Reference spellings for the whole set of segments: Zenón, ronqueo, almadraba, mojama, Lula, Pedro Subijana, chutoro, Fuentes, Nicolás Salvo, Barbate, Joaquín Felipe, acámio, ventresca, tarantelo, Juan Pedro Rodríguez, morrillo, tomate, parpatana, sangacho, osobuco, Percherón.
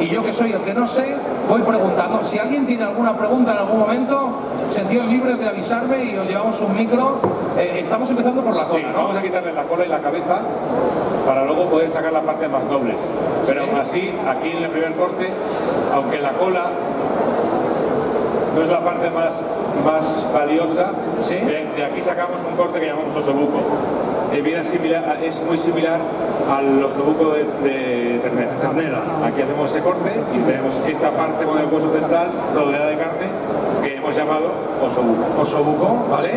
y yo que soy el que no sé, voy preguntando. Si alguien tiene alguna pregunta en algún momento, sentíos libres de avisarme y os llevamos un micro. Estamos empezando por la cola, sí, ¿no? Vamos a quitarle la cola y la cabeza para luego poder sacar las partes más nobles. Pero aún así, aquí en el primer corte, aunque la cola no es la parte más valiosa, ¿sí? de aquí sacamos un corte que llamamos osobuco. Es muy similar al osobuco de ternera. Aquí hacemos ese corte y tenemos esta parte con el hueso central rodeada de carne que hemos llamado osobuco. Osobuco, ¿vale?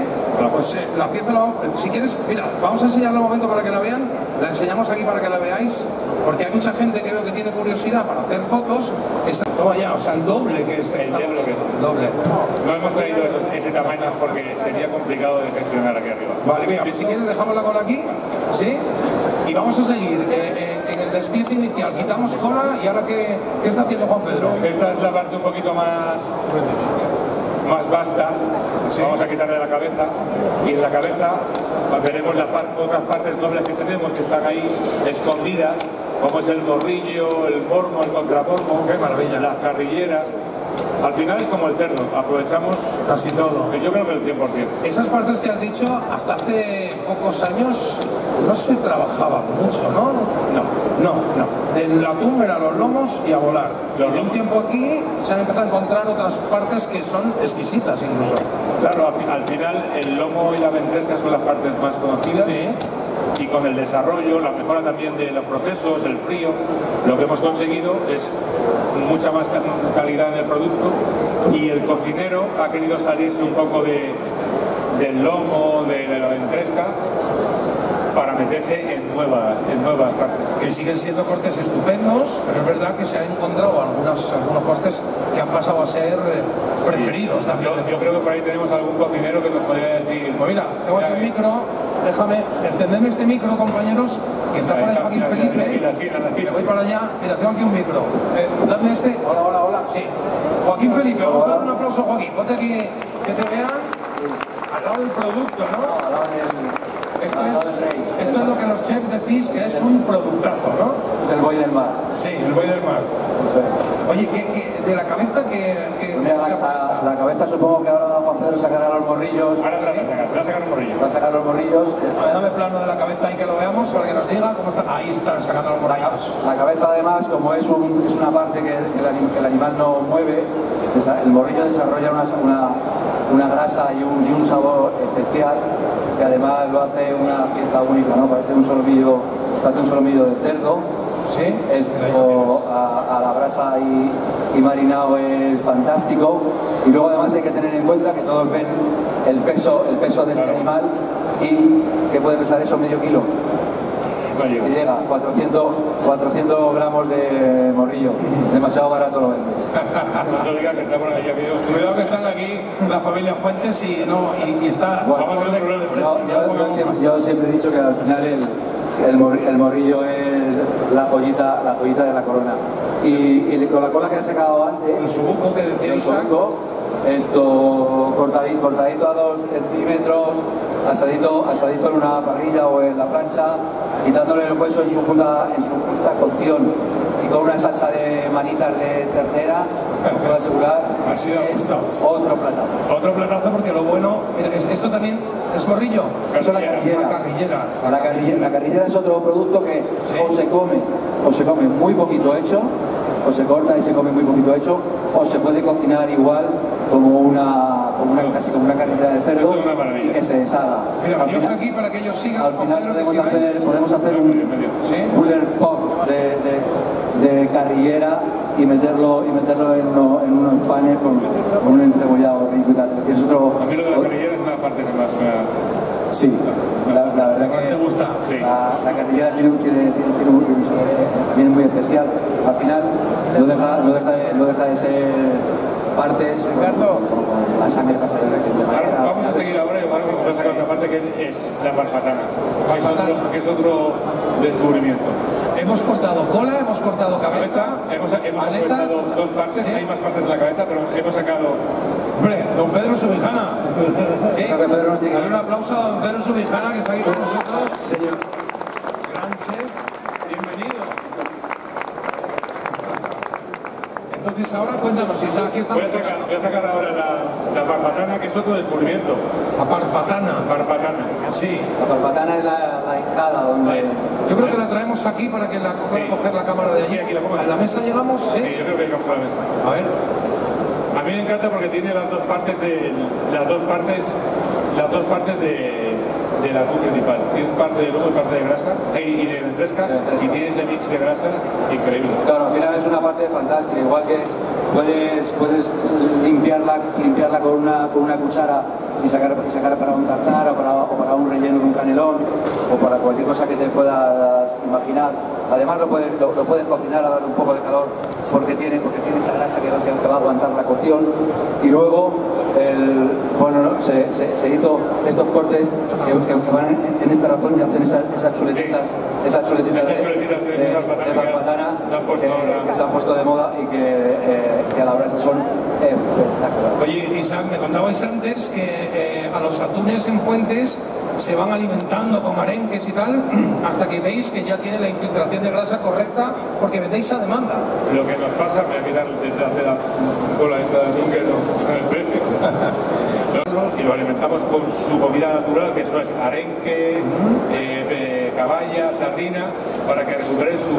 Pues la pieza, si quieres, mira, vamos a enseñarla un momento para que la vean. La enseñamos aquí para que la veáis, porque hay mucha gente que veo que tiene curiosidad para hacer fotos. Toma ya, o sea, el doble que este. El doble que este. El doble. No hemos traído ese tamaño porque sería complicado de gestionar aquí arriba. Vale, mira, si quieres dejamos la cola aquí, ¿sí? Y vamos a seguir. En el despiece inicial quitamos cola y ahora ¿qué está haciendo Juan Pedro? Esta es la parte un poquito más vasta. Sí. Vamos a quitarle la cabeza y en la cabeza veremos otras partes nobles que tenemos que están ahí escondidas, como es el morrillo, el mormo, el contrapormo. ¡Qué maravilla! Las carrilleras. Al final es como el cerdo, aprovechamos casi todo. Yo creo que el 100%. Esas partes que has dicho, hasta hace pocos años no se trabajaba mucho, ¿no? No. Del atún eran los lomos y a volar. Y de un tiempo aquí se han empezado a encontrar otras partes que son exquisitas incluso. Claro, al final el lomo y la ventresca son las partes más conocidas. Sí. Y con el desarrollo, la mejora también de los procesos, el frío, lo que hemos conseguido es mucha más calidad en el producto, y el cocinero ha querido salirse un poco del lomo, de la ventresca, para meterse en nuevas partes. Que siguen siendo cortes estupendos, pero es verdad que se han encontrado algunos cortes que han pasado a ser preferidos también. Yo creo que por ahí tenemos algún cocinero que nos podría decir, pues mira, tengo aquí un micro. Déjame, encenderme este micro, compañeros, que está por ahí Joaquín Felipe. Voy para allá, mira, tengo aquí un micro. Dame este. Hola. Sí. Joaquín Felipe, vamos a dar un aplauso a Joaquín. Ponte aquí, que te vean al lado del producto, ¿no? Esto es lo que los chefs decís que es un productazo, ¿no? Es el buey del mar. Sí, el buey del mar. Oye, de la cabeza que la cabeza supongo que ahora Juan Pedro sacará los morrillos. Ahora va a sacar los morrillos. Va a sacar los morrillos. A ver, dame plano de la cabeza y que lo veamos para que nos diga cómo está. Ahí están sacando los morrillos. La cabeza además, como es una parte que el animal no mueve, el morrillo desarrolla una grasa y un sabor especial que además lo hace una pieza única, ¿no? Parece un solomillo de cerdo. Sí, a la brasa y marinado es fantástico, y luego además hay que tener en cuenta que todos ven el peso de este animal, y que puede pesar eso medio kilo. No llega, 400 gramos de morrillo. Demasiado barato lo vendes. Cuidado que están aquí la familia Fuentes y está... Bueno, yo siempre he dicho que al final el morrillo es la joyita de la corona. Y con la cola que he sacado antes, el osobuco que decía Isaac, esto cortadito a 2 centímetros, asadito en una parrilla o en la plancha, quitándole el hueso en su justa cocción, y con una salsa de manitas de ternera, os puedo asegurar, es otro platazo. Otro platazo, porque lo bueno, mira, esto también es morrillo. Eso es la carrillera es otro producto que o se come muy poquito hecho, o se corta y se come muy poquito hecho, o se puede cocinar igual casi como una carrillera de cerdo, y que se deshaga. Mira, aquí para que ellos sigan. Al final podemos hacer un puller pop de carrillera y meterlo en unos panes con un encebollado rico y tal. Es otro. A mí lo de la carrillera es una parte que más me... Sí. La verdad que te gusta. La carrillera tiene un sabor también muy especial. Al final no deja de ser partes, la sangre pasa de la manera. Vamos a seguir ahora y vamos a sacar otra parte que es la parpatana, que es otro descubrimiento. Hemos cortado cola, hemos cortado cabeza, hemos cortado 2 partes, ¿sí? Hay más partes en la cabeza, pero hemos sacado... Hombre, don Pedro Subijana. ¿Sí? Dale un aplauso a don Pedro Subijana, que está aquí con nosotros. Señor. Gran chef, bienvenido. Entonces ahora cuéntanos, Isa, aquí estamos. Voy a sacar ahora la parpatana, que es otro descubrimiento. ¿La parpatana? Parpatana. Sí. La parpatana es la hijada donde es. Yo creo que la traemos aquí para que la pueda coger la cámara de allí. Aquí la pongo. ¿A la mesa llegamos? Sí. Sí, yo creo que llegamos a la mesa. A ver. A mí me encanta porque tiene las dos partes del atún principal. Tiene parte de lomo y parte de grasa, y de ventresca, y tiene ese mix de grasa increíble. Claro, al final es una parte fantástica, igual que puedes limpiarla con una cuchara y sacar para un tartar o para un relleno con un canelón o para cualquier cosa que te puedas imaginar. Además lo puedes cocinar a darle un poco de calor porque tiene esa grasa que va a aguantar la cocción. Y luego se hizo estos cortes que van en esta razón y hacen esas chuletitas de parpatana que se han puesto de moda y que a la brasa son espectaculares. Oye, Isaac, me contabais antes que a los atunes en Fuentes se van alimentando con arenques y tal hasta que veis que ya tiene la infiltración de grasa correcta porque vendéis a demanda. Lo que nos pasa, me voy a mirar desde hace la cola esta de atún que nos en el precio. Y lo alimentamos con su comida natural, que eso es arenque, caballa, sardina, para que recupere su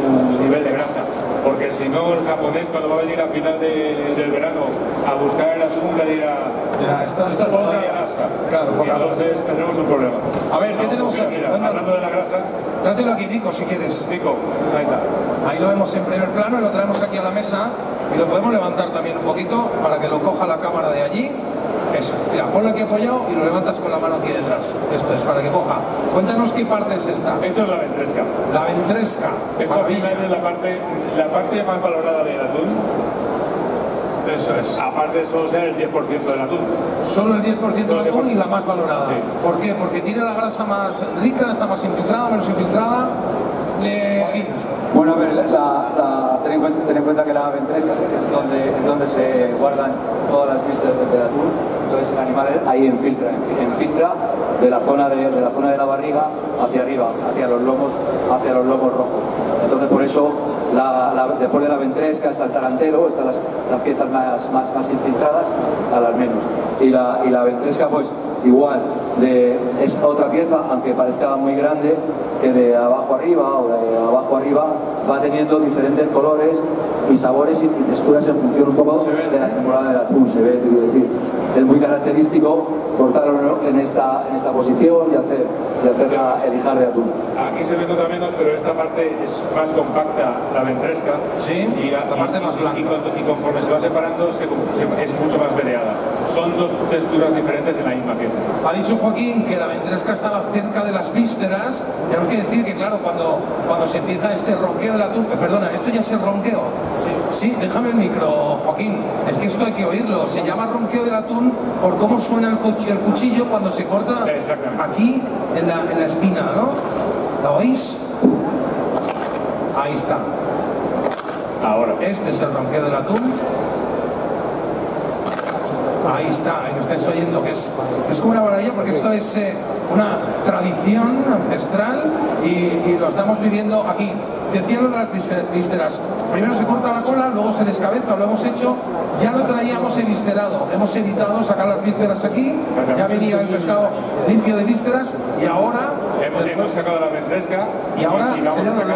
nivel de grasa. Porque si no, el japonés cuando va a venir a final del verano a buscar el atún le dirá poca grasa. Claro, y entonces tenemos un problema. A ver, ¿qué tenemos aquí? Hablando de la grasa. Trátelo aquí, Nico, si quieres. Nico, ahí está. Ahí lo vemos en primer plano y lo traemos aquí a la mesa y lo podemos levantar también un poquito para que lo coja la cámara de allí. Eso, mira, ponlo aquí apoyado y lo levantas con la mano aquí detrás. Esto es para que coja. Cuéntanos qué parte es esta. Esto es la ventresca. La ventresca. Esta es la parte más valorada del atún. Eso es. Aparte solo sea el 10% del atún. Solo el 10% del atún y la más valorada. Sí. ¿Por qué? Porque tiene la grasa más rica, está más infiltrada, menos infiltrada. Bueno, a ver, ten en cuenta que la ventresca es donde se guardan todas las vistas del atún. Entonces el animal ahí infiltra de la zona de la barriga hacia arriba, hacia los lomos rojos. Entonces por eso después de la ventresca está el tarantelo, están las piezas más infiltradas a las menos. Y la ventresca pues igual, es otra pieza, aunque parezca muy grande, que de abajo arriba o de abajo arriba va teniendo diferentes colores y sabores y texturas en función un poco de la temporada del atún. Se ve, quiero decir, es muy característico cortarlo en esta posición y hacer el lijar de atún. Aquí se ve totalmente menos, pero esta parte es más compacta, la ventresca, ¿sí? Y la parte más blanca. Y conforme se va separando es mucho más variada. Son dos texturas diferentes en la misma pieza. Ha dicho Joaquín que la ventresca estaba cerca de las vísceras. Tenemos que decir que, claro, cuando se empieza este ronqueo de la tumba... Perdona, esto ya es el ronqueo. Sí, déjame el micro, Joaquín. Es que esto hay que oírlo. Se llama ronqueo del atún por cómo suena el cuchillo cuando se corta aquí en la espina, ¿no? ¿La oís? Ahí está. Ahora. Este es el ronqueo del atún. Ahí está, ahí lo estáis oyendo, que es como una maravilla porque esto es una tradición ancestral y lo estamos viviendo aquí. Decía lo de las vísceras, primero se corta la cola, luego se descabeza, lo hemos hecho, ya lo traíamos eviscerado, hemos evitado sacar las vísceras aquí, ya venía el pescado limpio de vísceras y ahora... Hemos sacado la ventresca y ahora vamos a sacar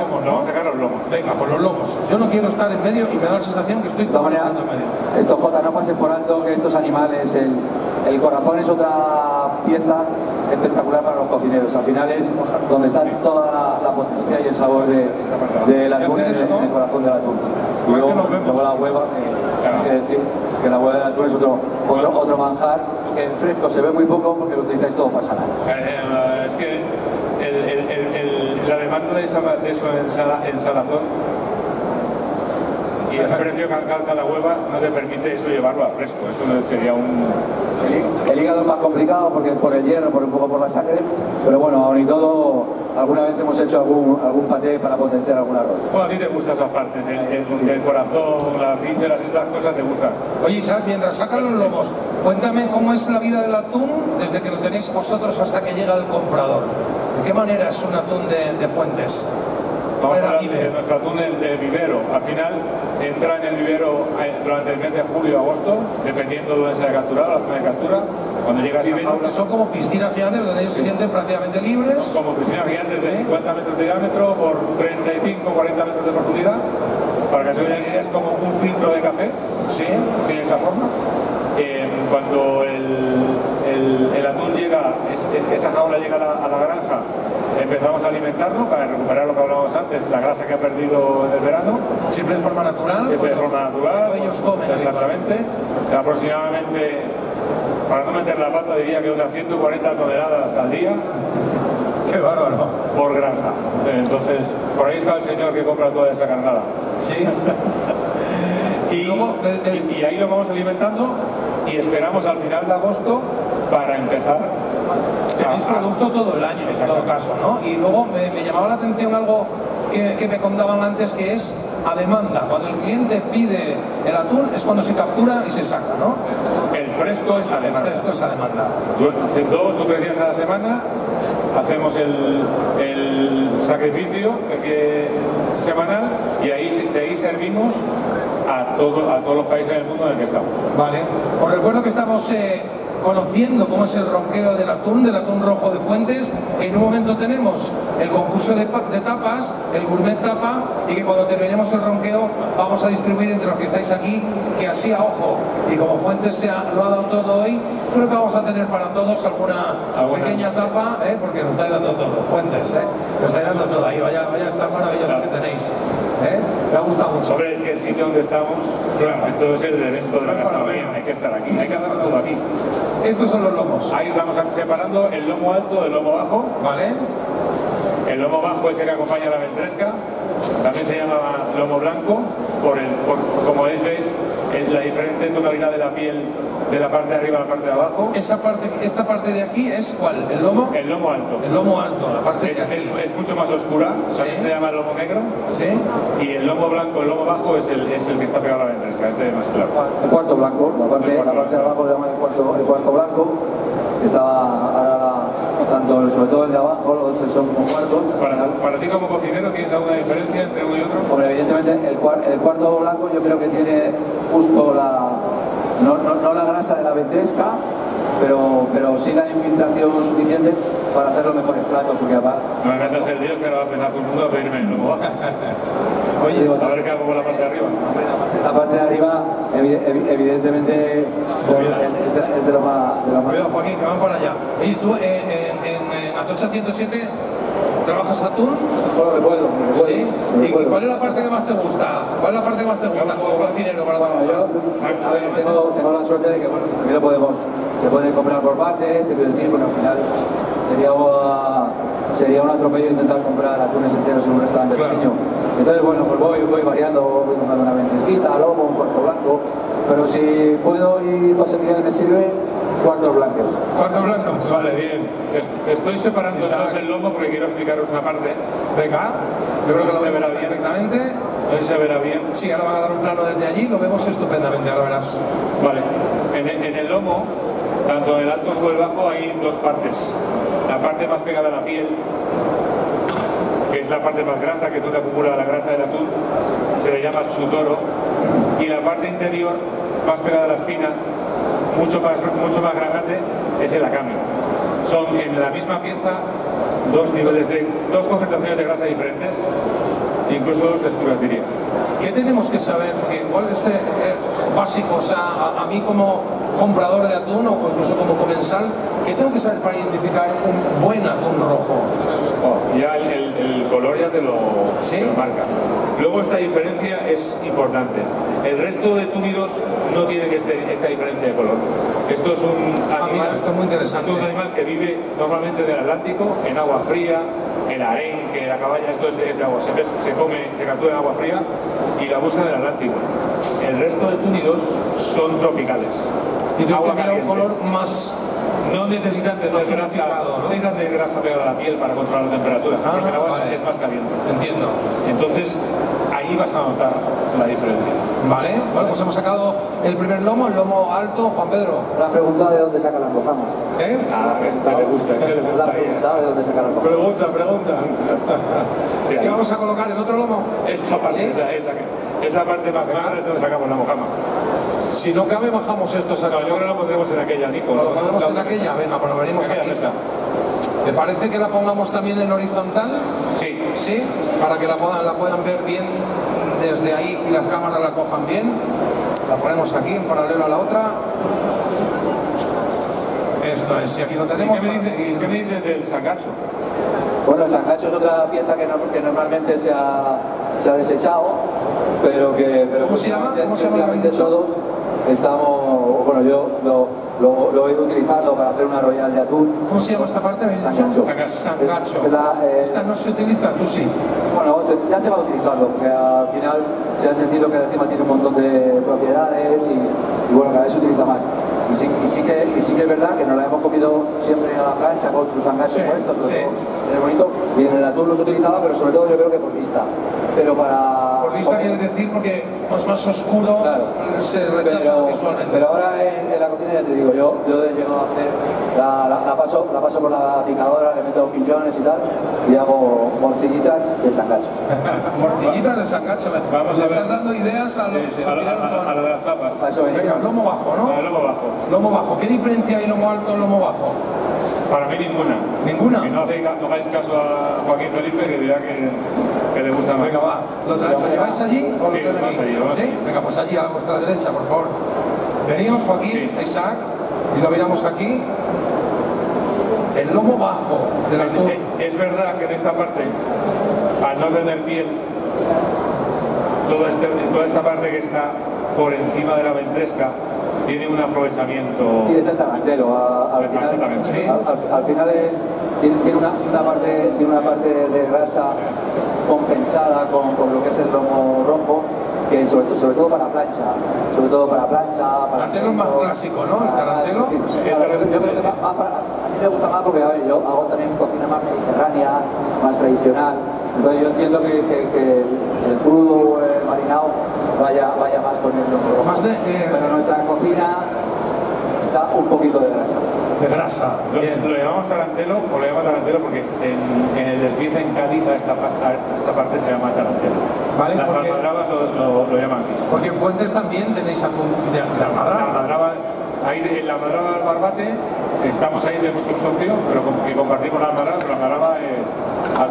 los lomos. Venga, por los lomos. Yo no quiero estar en medio y me da la sensación que estoy... Toma, esto, Jota, no pases por alto que estos animales, el corazón es otra pieza espectacular para los cocineros. Al final es donde está toda la potencia y el sabor del atún en el corazón del atún. Luego la hueva, hay que decir que la hueva del atún es otro manjar, que en fresco se ve muy poco porque lo utilizáis todo para salar. Es que la demanda de esa ensalazón y el precio que alcanza la hueva no te permite eso llevarlo a fresco. Eso sería El hígado es más complicado porque es por el hierro, por un poco por la sangre, pero bueno, aún y todo, alguna vez hemos hecho algún paté para potenciar algún arroz. Bueno, a ti te gustan esas partes, el corazón, las vísceras, esas cosas te gustan. Oye, Isaac, mientras sacan los lomos, cuéntame cómo es la vida del atún desde que lo tenéis vosotros hasta que llega el comprador. ¿De qué manera es un atún de Fuentes? vamos a hablar de nuestro atún de vivero. Al final entra en el vivero durante el mes de julio o agosto, dependiendo de dónde se haya capturado, la zona de captura. Cuando llega ese vivero, son como piscinas gigantes donde ellos se sienten prácticamente libres. Son como piscinas gigantes de 50 metros de diámetro por 35 o 40 metros de profundidad. Para que se vea, es como un filtro de café. Sí, tiene esa forma. Cuando el atún llega, esa jaula llega a la granja, empezamos a alimentarlo para recuperar lo que hablábamos antes, la grasa que ha perdido en el verano. Siempre de forma natural. Siempre de forma natural. Ellos comen. Exactamente. Aproximadamente, para no meter la pata, diría que unas 140 toneladas al día. ¡Qué bárbaro! Por granja. Entonces, por ahí está el señor que compra toda esa carnada. Sí. Y ahí lo vamos alimentando y esperamos al final de agosto para empezar. Tenéis producto todo el año, en todo caso, ¿no? Y luego me llamaba la atención algo que me contaban antes, que es a demanda. Cuando el cliente pide el atún es cuando se captura y se saca, ¿no? El fresco es a demanda. El fresco es a demanda. Hace 2 o 3 días a la semana hacemos el sacrificio semanal y de ahí servimos a todos los países del mundo en el que estamos. Vale. Os recuerdo que estamos conociendo cómo es el ronqueo del atún rojo de Fuentes, que en un momento tenemos el concurso de tapas, el gourmet tapa, y que cuando terminemos el ronqueo vamos a distribuir entre los que estáis aquí, que así a ojo, y como Fuentes lo ha dado todo hoy, creo que vamos a tener para todos alguna pequeña tapa, porque lo estáis dando todo, Fuentes, lo estáis dando todo, ahí vaya esta maravillosa que tenéis. Me ha gustado mucho. Hombre, es que el sitio donde estamos, entonces el evento de la gastronomía, hay que estar aquí, hay que hacer todo aquí. Estos son los lomos. Ahí estamos separando el lomo alto del lomo bajo. Vale. El lomo bajo es el que acompaña a la ventresca. También se llama lomo blanco, como veis, es la diferente tonalidad de la piel de la parte de arriba a la parte de abajo. ¿Esta parte de aquí es cuál? ¿El lomo? El lomo alto. El lomo alto, la parte de aquí. Es mucho más oscura, también se llama lomo negro. Sí. Y el lomo blanco, el lomo bajo, es el que está pegado a la ventresca, este es más claro. El cuarto blanco, la parte de abajo se llama el cuarto blanco. Sobre todo el de abajo, los son como cuartos. Para ti como cocinero, ¿tienes alguna diferencia entre uno y otro? Hombre, evidentemente el cuarto blanco yo creo que tiene justo no la grasa de la ventresca, pero sí la infiltración suficiente para hacer los mejores platos, porque aparte... No me metas el dios que ahora va a empezar con el mundo a pedirme el lomo. Oye, a ver qué hago con la parte de arriba. La parte de arriba, evidentemente, es de lo más... Cuidado, Joaquín, que van para allá. Oye, tú, en Atocha 107, ¿trabajas atún? Solo recuerdo, ¿Y cuál es la parte que más te gusta? ¿Cuál es la parte que más te gusta como cocinero? Tengo la suerte de que, bueno, aquí lo podemos... Se pueden comprar por partes, te quiero decir, porque al final sería un atropello intentar comprar atunes enteros en un restaurante pequeño. Entonces, bueno, pues voy variando, voy comprando una ventresquita, lomo, un cuarto blanco, pero si puedo ir, José Miguel me sirve, cuartos blancos. ¿Cuartos blancos? Vale, bien. Estoy separando el lomo porque quiero explicaros una parte. Venga, yo creo que lo verá bien perfectamente. Ahí se verá bien. Sí, ahora van a dar un plano desde allí, lo vemos estupendamente, ahora verás. Vale, en el lomo, tanto el alto como el bajo, hay dos partes. La parte más pegada a la piel, que es la parte más grasa, que es donde acumula la grasa del atún, se le llama chutoro, y la parte interior, más pegada a la espina, mucho más grande, es el acámio. Son en la misma pieza dos concentraciones de grasa diferentes, incluso dos texturas, diría. ¿Qué tenemos que saber? Porque igual es básico, o sea, a mí como comprador de atún o incluso como comensal, ¿qué tengo que saber para identificar un buen atún rojo? Ya el color ya te lo marca. Luego esta diferencia es importante. El resto de túnidos no tienen esta diferencia de color. Esto es un animal que vive normalmente del Atlántico, en agua fría, el harén, que la cabaña, esto es de agua, se captura en agua fría y la busca del Atlántico. El resto de túnidos son tropicales. Y tiene un color más... No necesitan de grasa, ¿no? Necesitan de grasa pegada a la piel para controlar la temperatura, porque la agua es más caliente. Entiendo. Entonces, ahí vas a notar la diferencia. Vale, bueno, pues hemos sacado el primer lomo, el lomo alto. Juan Pedro. Le han preguntado de dónde sacan las mojamas. ¿Eh? Ah, le gusta. Le han preguntado de dónde sacan las mojamas. Pregunta. ¿Y vamos a colocar el otro lomo? Esta parte, ¿sí? Esa parte más grande es donde sacamos la mojama. Si no cabe, bajamos esto. No, yo creo que lo pondremos en aquella, Nico. ¿Lo pondremos en aquella? Venga, pues venimos en aquella mesa. ¿Te parece que la pongamos también en horizontal? Sí. ¿Sí? Para que la puedan ver bien desde ahí y las cámaras la cojan bien. La ponemos aquí en paralelo a la otra. Esto es, si aquí lo tenemos. ¿Qué me dices del sangacho? Bueno, el sangacho es otra pieza que normalmente se ha desechado, pero que... Pero ¿cómo se llama? Todos estamos... Bueno, yo lo he ido utilizando para hacer una royal de atún. ¿Cómo se llama esta parte? Sangacho. Sangacho. Esta no se utiliza, tú sí. Bueno, ya se va utilizando, porque al final se ha entendido que encima tiene un montón de propiedades y bueno, cada vez se utiliza más. Y sí que es verdad que nos la hemos comido siempre a la plancha con sus sangachos puestos, sobre todo en el bonito. Y en el atún los utilizaba, pero sobre todo yo creo que por vista. Pero para... Por vista quiere decir porque es más oscuro, claro, se rechaza visualmente. Pero ahora en la cocina, ya te digo, yo he llegado a hacer, la paso por la picadora, le meto quillones y tal, y hago morcillitas de sangacho. Morcillitas de sangacho, vamos a ver. Estás dando ideas a los... a las tapas. Venga, lomo bajo, ¿no? Lomo bajo. Lomo bajo, ¿qué diferencia hay lomo alto y lomo bajo? Para mí ninguna. ¿Ninguna? Que no hagáis caso a Joaquín Felipe, que dirá que le gusta más. Venga, va. ¿Lo lleváis allí? O sí, lo más allí. ¿Sí? Venga, pues allí, a vuestra derecha, por favor. Veníos, Joaquín, sí. Isaac, y lo miramos aquí. El lomo bajo de la... Es verdad que en esta parte, al no tener piel, toda esta parte que está por encima de la ventresca, tiene un aprovechamiento... Y es el tarantelo, al final tiene una parte de grasa compensada con lo que es el lomo rojo, que sobre todo para plancha, para... El tarantelo es más clásico, ¿no? El tarantelo. Yo creo que a mí me gusta más porque, a ver, yo hago también cocina más mediterránea, más tradicional. Entonces yo entiendo que el crudo, el marinado, vaya más con el lomo rojo. Pero nuestra cocina da un poquito de grasa. De grasa. Lo llamamos tarantelo, o lo llama tarantelo porque en el desvío en Cádiz esta parte se llama tarantelo. Vale, las almadrabas lo llaman así. Porque en Fuentes también tenéis algún de almadraba. Ahí en la almadraba del Barbate, estamos ahí de nuestro socio, pero que compartimos la almadraba, pero la almadraba es al 50%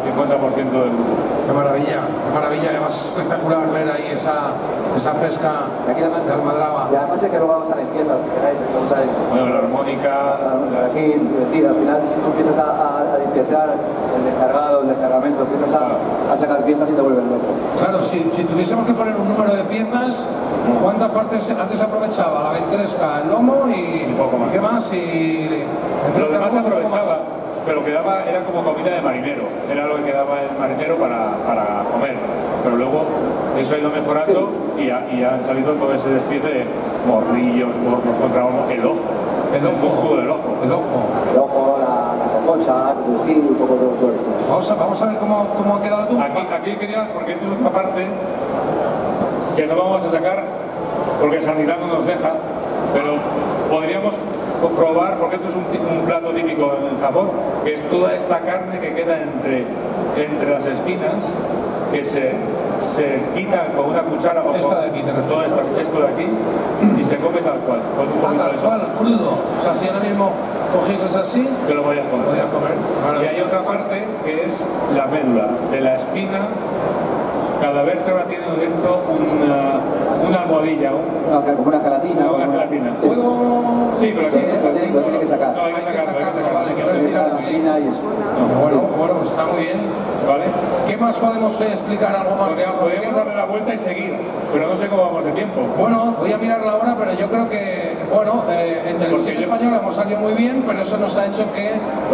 del grupo. Qué maravilla, además es espectacular ver ahí esa pesca de almadraba. Y además es que robamos a la izquierda, fijáis, entonces... Bueno, la armónica... Aquí, es decir, al final si tú empiezas a limpiar el descargado, el descargamento, empiezas a sacar piezas y te vuelves loco. Claro, si tuviésemos que poner un número de piezas, ¿cuántas partes antes aprovechaba? La ventresca, el lomo... y poco más. ¿Qué más? Y... Lo demás se aprovechaba, pero quedaba, era como comida de marinero, era lo que quedaba el marinero para comer, pero luego eso ha ido mejorando y han salido todo ese despiece de morrillos, morros contra uno, el ojo, la compocha, un poco de todo esto. Vamos a ver cómo ha quedado tú. Aquí quería, porque esta es otra parte que no vamos a sacar porque sanidad no nos deja, pero podríamos probar, porque esto es un plato típico en Japón, que es toda esta carne que queda entre las espinas, que se quita con una cuchara o esta de aquí, esto de aquí, y se come tal cual. Tal cual, crudo. O sea, si ahora mismo cogieses así, que lo podías comer. Vale. Y hay otra parte que es la médula, de la espina. Cada vértebra tiene dentro una almohadilla, como una gelatina. Sí. Sí, pero aquí tiene que sacar. No, hay que sacarlo, vale, que no es mirar así. Bueno, está muy bien. Vale. ¿Qué más podemos explicar? Algo más. Podemos darle la vuelta y seguir, pero no sé cómo vamos de tiempo. Bueno, voy a mirar la hora, pero yo creo que, bueno, en televisión española hemos salido muy bien, pero eso nos ha hecho que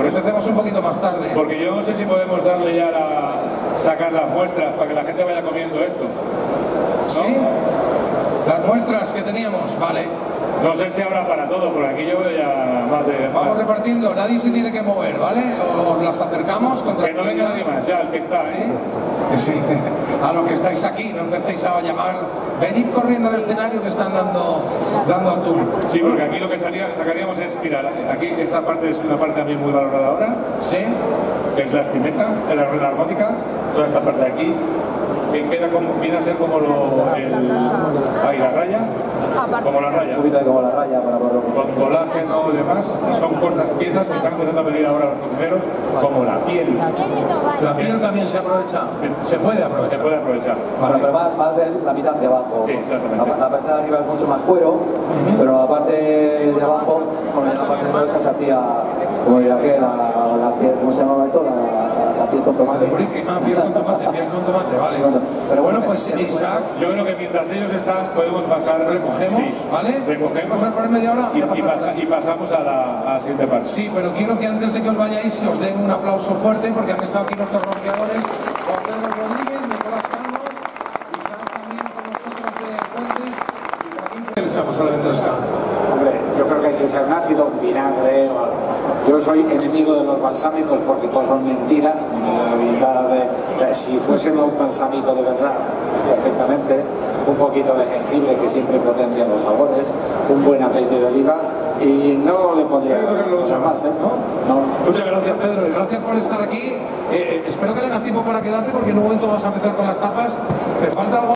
empecemos un poquito más tarde. Porque yo no sé si podemos darle ya sacar las muestras para que la gente vaya comiendo esto, ¿no? Sí. Las muestras que teníamos, vale. No sé si habrá para todo, por aquí yo veo ya más de... Vamos repartiendo, nadie se tiene que mover, ¿vale? Os las acercamos contra... Que no venga nadie más, ya, el que está, ¿eh? Sí. A los que estáis aquí, no empecéis a llamar... Venid corriendo al escenario que están dando a tour. Sí, porque aquí lo que sacaríamos es, mira, aquí esta parte es una parte también muy valorada ahora. Sí. Que es la espineta, la rueda armónica, toda esta parte de aquí. Que queda como, viene a ser como ahí la raya, como la raya, un poquito como la raya para con colágeno y demás, que son cortas piezas que están empezando a pedir ahora los cocineros, como la piel. La piel también se aprovecha, se puede aprovechar. Vale. Pero además va a ser la mitad de abajo, sí, la parte de arriba es mucho más cuero, pero la parte de abajo, bueno, la parte de abajo se hacía, como diría que la piel, ¿cómo se llamaba esto? La piel con tomate. Ah, piel con tomate, vale. Pero bueno, pues Isaac, yo creo que mientras ellos están, podemos pasar... Recogemos, sí, ¿vale? Recogemos por media hora y pasamos a la siguiente parte. Sí, pero quiero que antes de que os vayáis, os den un aplauso fuerte, porque han estado aquí nuestros ronqueadores, Juan Pedro Rodríguez, Nicolás Salvo, Isaac también con nosotros de Fuentes, y Joaquín Felipe. ¿Qué pensamos a la ventresca? Hombre, yo creo que hay que echar un ácido, un vinagre o algo. Yo soy enemigo de los balsámicos porque todos son mentiras. Si fuesen un balsámico de verdad, perfectamente, un poquito de jengibre que siempre potencia los sabores, un buen aceite de oliva y no le pondría mucho más, ¿eh? ¿No? Muchas gracias, Pedro, y gracias por estar aquí. Espero que tengas tiempo para quedarte porque en un momento vas a empezar con las tapas. ¿Te falta algo?